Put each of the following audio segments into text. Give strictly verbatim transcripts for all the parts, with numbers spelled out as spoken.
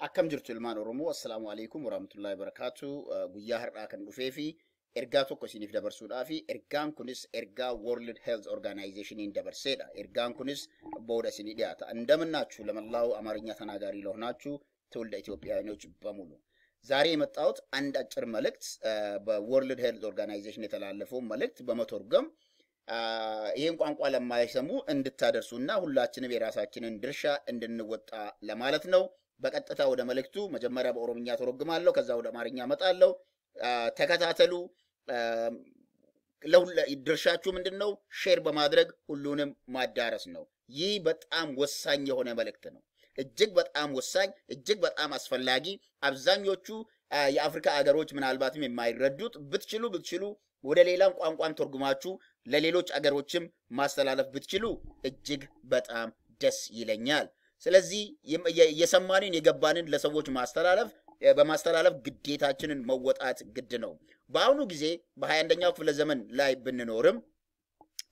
Akam jirtu ilman oromo assalamu alaikum warahmatullahi wabarakatuh guyya har'a kan dhufeefi ergaa tokko sinif dabarsuudhaafi ergaan kunis ergaa World Health Organization in dabarseedha ergaan kunis booda sinii dhiyaata andamannaachu lamallahu amarinya tanaagari lohnaachu tawlda Ethiopiyaanoch bamulu Zari mettaawt and achir malakt ba World Health Organization yetalaalefo malakt bamatorgam Iheem qaanqaa lammaa yeesamu indittadarsuunna hullaachin beeraasaakin indirsha indinwata lamaalatnaw በቀጥታ ወደ መልእክቱ መጀመሪያ በኦሮምኛ ተረግማለሁ ከዛ ወደ አማርኛ መጣለሁ ተከታተሉ ለሁላ ይድርሻችሁ ምንድነው ሼር በማድረግ ሁሉንም ማዳረስ ነው ይህ በጣም ወሳኝ የሆነ መልእክት ነው እጅግ በጣም ወሳኝ እጅግ በጣም አስፈላጊ አብዛኞቹ የአፍሪካ አገሮች ምናልባትም የማይረዱት ብትችሉ ብትችሉ ወደ ሌላም ቋንቋን ተርጉማችሁ ለሌሎች አገሮችም ማስተላለፍ ብትችሉ እጅግ በጣም ደስ ይለኛል ስለዚህ የሰማኒን የገባንን ለሰዎች ማስተላለፍ በማስተላለፍ ግዴታችንን መወጣት ግድ ነው ባውኑ ጊዜ በ21ኛው ክፍለ ዘመን ላይ ብንኖርም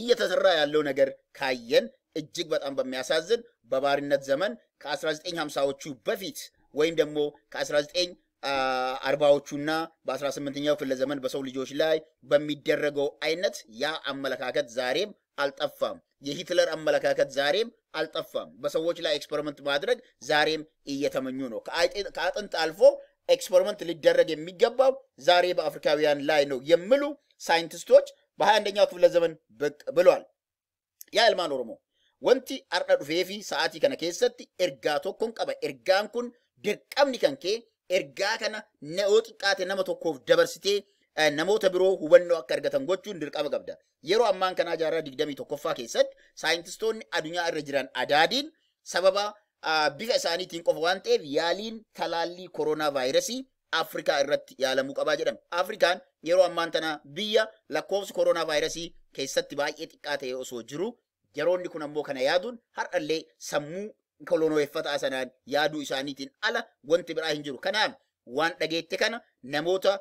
እየተሰራ ያለው ነገር ካየን እጅግ በጣም በሚያሳዝን በባርነት ዘመን ከ1950ዎቹ በፊት ወይም ደግሞ ከ1940ዎቹና በ18ኛው ክፍለ ዘመን በሰው ልጆች ላይ በሚደረገው አይነት ያ አመለካከት ዛሬም አልጠፋም የሂትለር አመለካከት ዛሬም አልጠፋም በሰዎች ላይ ኤክስፐሪመንት ማድረግ ዛሬም እየተመኙ ነው ከአጥንት አልፎ ኤክስፐሪመንት ሊደረግ የሚገባው ዛሬ በአፍሪካውያን ላይ ነው የሚሉ ሳይንቲስቶች በ21ኛው ክፍለ ዘመን ብቅ ብሏል ያልማን ኦሮሞ ወንቲ አርዳዱ ፌፊ ሰዓቲ ከነ ከሰት እርጋ ቶኮን ቀበ እርጋን ኩን ድርቀምኒ ከንኬ እርጋ ከነ ነውጥ ቃተ ነመቶኮፍ ዳይቨርሲቲ namoota biroo hubannoo akka argatan gochuun dirqama qabda yeroo ammaan kana jaarraa 21ffaa keessatti saayintistoonni adunyaa irra jiran adaadiin sababa bifa isaaniitiin qofa waan ta'eef yaaliin talaallii koronaa vaayirasii Afrikaa irratti yaalamuu qabaa jedhama. Afrikaan yeroo ammaan kana biyya lakkoofsi koronaa vaayirasii keessatti baay'ee xiqqaa ta'e osoo jiru yeroonni kun ammoo kana yaaduun har'allee sammuu kolonooyeffata sanaan yaaduu isaaniitiin ala wanti biraa hin jiru kanaaf waan dhageette kana namoota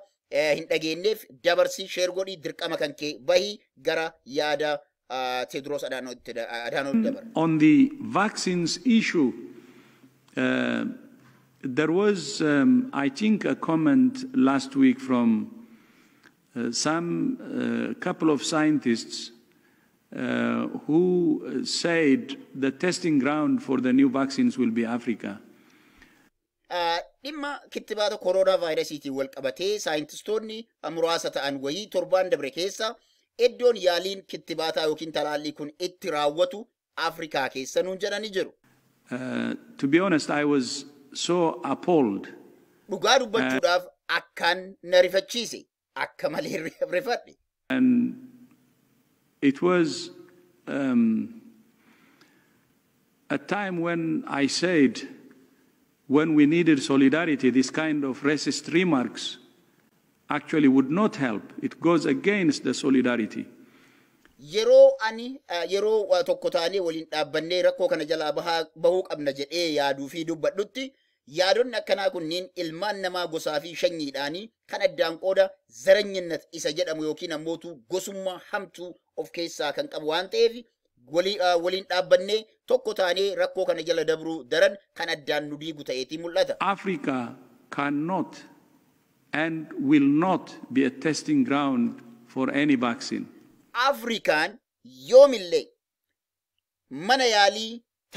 hindageenneef dabarsi sheer godhi dirqama kanke bahi gara yaada Tedros Adhanom dabar on the vaccines issue uh, there was um, I think a comment last week from uh, some uh, couple of scientists uh, who said the testing ground for the new vaccines will be Africa Dimma kittibaata corona virusiti walqabate scientistonni amuraasa ta'an wayi torban dabre keessa eddoon yaaliin kittibaata yookiin talaalli kun itti raawwatu Afrika keessa nun jedhani jiru. To be honest I was so appalled. Dhugaa dubbachuudhaaf akkan na rifachiise akka malee rifadhe. And it was um, a time when I said when we needed solidarity, this kind of racist remarks actually would not help. It goes against the solidarity. Yero ani yero watokotani walin abanne rakko kana jala bah bahuk abna jee yaadu fi dubbadutti yaadon kana kunnin ilman nama gosafi shanyidani kana danqoda zaranyinnat isa jedhamu yookiin ammotu gosumma hamtu of keessa kan qabu waan ta'eef walin abanne Africa cannot and will not be a testing ground for any vaccine. African yomille manayali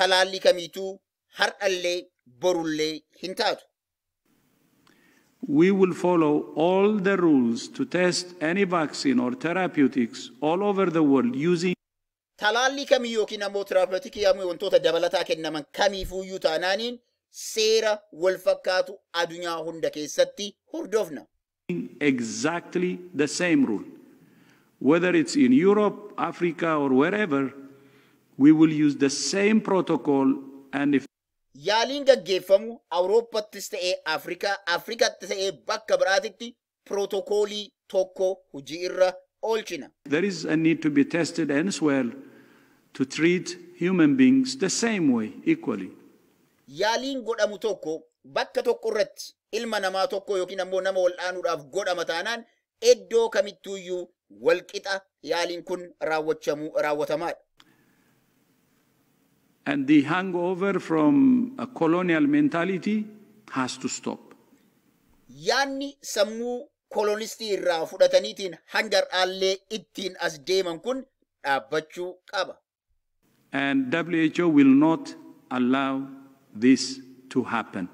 talali kamitu har alle borulle hintatu. We will follow all the rules to test any vaccine or therapeutics all over the world using Talali kami yoki na motrapatiki yamu wantota dabalata kennaman kami fuyu taananin sera walfakatu adunya hunda keessatti hordofna exactly the same rule whether it's in Europe Africa or wherever we will use the same protocol and if yalinga gefamu Europa tiste Africa Africa tiste bakka baraatti protocoli tokko hujirra There is a need to be tested elsewhere to treat human beings the same way, equally. Yalin godamu tokko bakka tokkorratti ilma namaa tokko yookiin ammoo nama wal'aanuudhaaf godhama taanaan eddoo kamittuyyuu walqixa yaaliin kun raawwachamuu raawwatamaa. And the hangover from a colonial mentality has to stop. Yanni samu colonisti irraa fudhataniitiin hangar alle ittiin as deeman kun dhaabbachuu qaba. And W H O will not allow this to happen.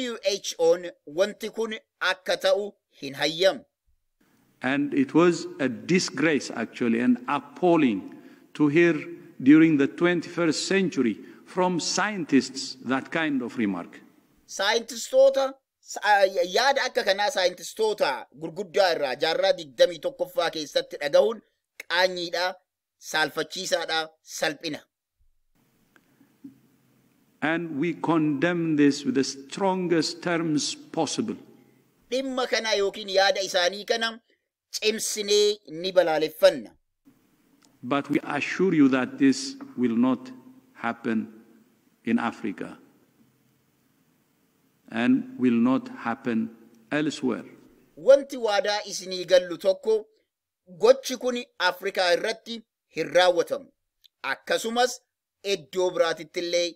W H O wanti kun akka ta'u hin hayyamu. And it was a disgrace, actually, and appalling to hear during the twenty-first century from scientists that kind of remark. Scientists tota yaad akka kana scientists tota gurguddaa irraa jaarraa digdamii tokkoffaa keessatti dhagahuun qaanyiidha, salfachiisaadha, salphina. And we condemn this with the strongest terms possible. Dhimma kana yookiin yaada isaanii kana cimsinee ni balaaleffanna. But we assure you that this will not happen in Africa and will not happen elsewhere. Wanti waadaa isinii gallu tokko gochi kun Afrikaa irratti hin raawwatamu. Akkasumas iddoo biraatitti illee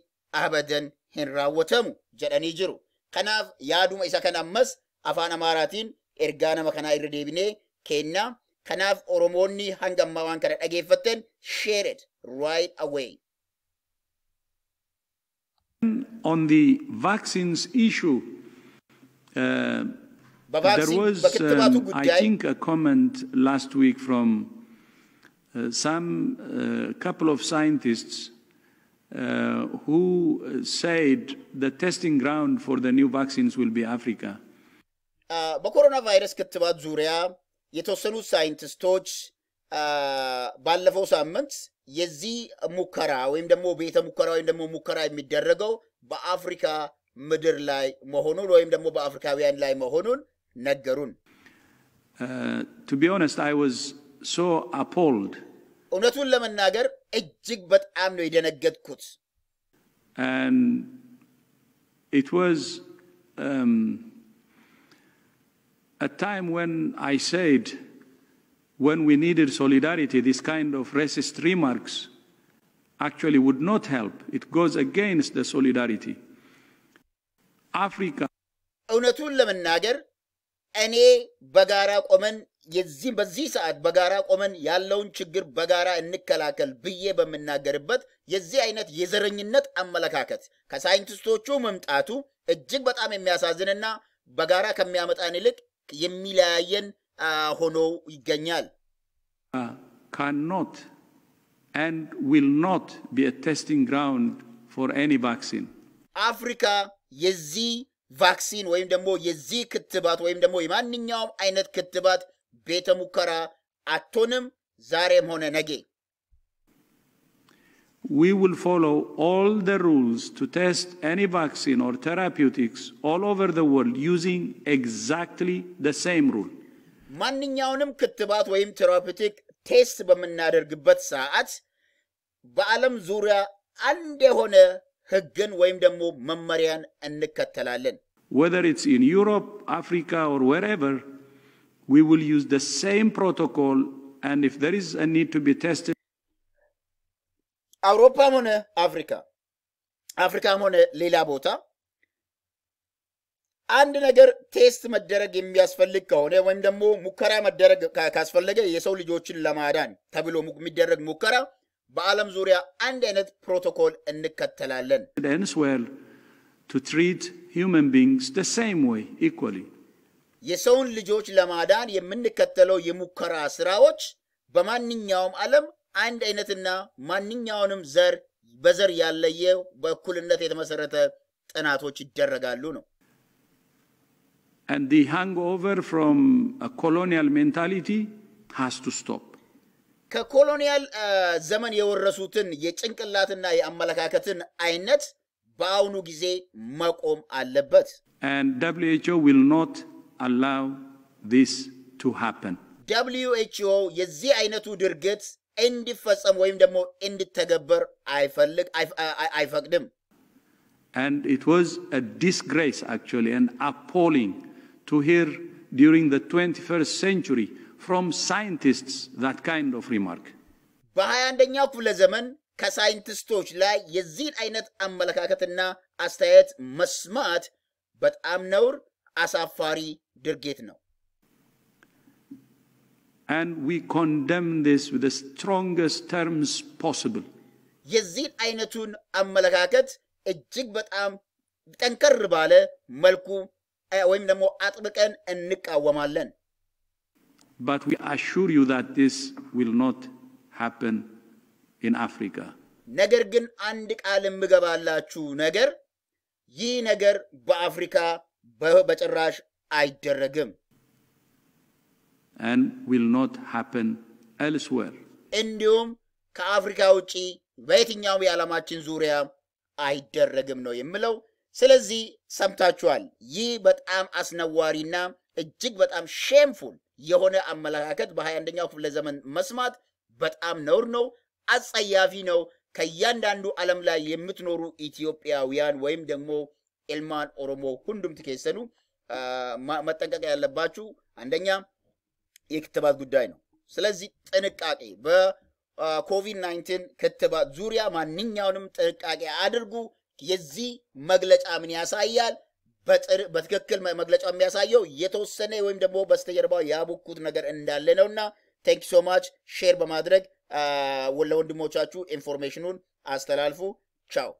abadan hin raawwatamu jedhanii jiru. Kanaaf yaaduma isa kana ammas afaan Amaaraatiin ergaa nama kanaa irra deebinee kenna. Kanaaf Oromonni hanga ammaa waan kana dhageeffatten, share it right away. On the vaccines issue, uh, there was, um, I think, a comment last week from uh, some uh, couple of scientists uh, who said the testing ground for the new vaccines will be Africa. Uh, ba coronavirus kittibaat zuriya yetosanu scientistoch uh, ballafo sammant yezi mukara wem demo beta mukara wem demo mukara midderrego ba Africa midir lay mahonun wem demo ba Africawiyan lay mahonun naggarun. Uh, to be honest, I was so appalled. Unatul laman nagar ejjig bat amno yidanagadkut. And it was um, a time when I said, when we needed solidarity, this kind of racist remarks actually would not help. It goes against the solidarity. Africa. Unatun laman nagar, ane bagara oman yezim bazisat bagara oman yallon chigir bagara nikalakal biyeba minnagaribat yezi ainat yezarinat ammalakat. Kasayintisto chumum tatu, a jigbat ame miasazinena, bagara kamiamat anilik. Uh, cannot and will not be a testing ground for any vaccine. Africa yezi vaccine wayim demo yezi kittibat wayim demo imanninyawm aynat kittibat beta mukara atonim zarem hone nage. We will follow all the rules to test any vaccine or therapeutics all over the world using exactly the same rule. Manninyawunim kittibat wayim therapeutic test bamnadergbat sa'at ba'alam zuriya ande hone higgen wayim demo mammariyan annikattalalen. Whether it's in Europe, Africa or wherever, we will use the same protocol, and if there is a need to be tested Europa mone Africa, Africa mone Lilabota. And another test maderag imyasfallik kahone wem demo mukara maderag kasfallege yesawli jochin lamadan tabilo miderag mukara baalam zuriya and another protocol enkatalalen. Elsewhere to treat human beings the same way equally. Yesawn li joch lamadan yemnikatalo yemukara asrawach bamanninyawm alam and anything manning yawnum zer bezer yallaye bakulnate masarata tanatoch deragaluno. And the hangover from a colonial mentality has to stop. Ka colonial zaman yeworrasutin yecinqillatna yeamalakakatin aynet baawnu gize maqom allebet. And W H O will not allow this to happen. W H O yezi aynetu dirget and the first and wayim demo in the tagabur I falik I I fuck them. And it was a disgrace, actually, and appalling to hear during the twenty-first century from scientists that kind of remark. Bahayandanya fula zaman ka scientistoch la yazid aynat amalakakatna astayat masmat በጣም ነውር አሳፋሪ ድርጊት ነው. And we condemn this with the strongest terms possible. የዚህ አይነቱን አመለካከት እጅግ በጣም ጠንከር ባለ መልኩ ወይም ደግሞ አጥብቀን እንቃወማለን. But we assure you that this will not happen in Africa. ነገር ግን አንድ ቃል ምገባላችሁ ነገር ይህ ነገር በአፍሪካ በጭራሽ አይደረግም. And will not happen elsewhere. እንዲሁም ከአፍሪካ ውጪ በየትኛው የዓለማችን ዙሪያ አይደረግም ነው የምለው. ስለዚህ ሰምታችኋል ይህ በጣም አስነዋሪና እጅግ በጣም ሼምፉል የሆነ አመለካከት በ21ኛው ክፍለ ዘመን መስማት በጣም ነውር ነው አጸያፊ ነው ከያንዳንዱ ዓለም ላይ የምትኖሩ ኢትዮጵያውያን ወይም ደግሞ ኤልማን ኦሮሞ ሁሉም ተከሰኑ መጠንቀቅ ያለባችሁ አንደኛ የክትባት ጉዳይ ነው ስለዚህ ጥንቃቄ በኮቪድ-19 ክትባት ዙሪያ ማንኛውንም ጥንቃቄ አድርጉ የዚህ መግለጫ ምን ያሳያል በትክክል መግለጫው የሚያሳየው የተወሰነ ወይም ደግሞ በስተጀርባው ያቡኩት ነገር እንዳለ ነውና thank you so much share በማድረግ ወለወንድሞቻችሁ ኢንፎርሜሽኑን አስተላልፉ ቻው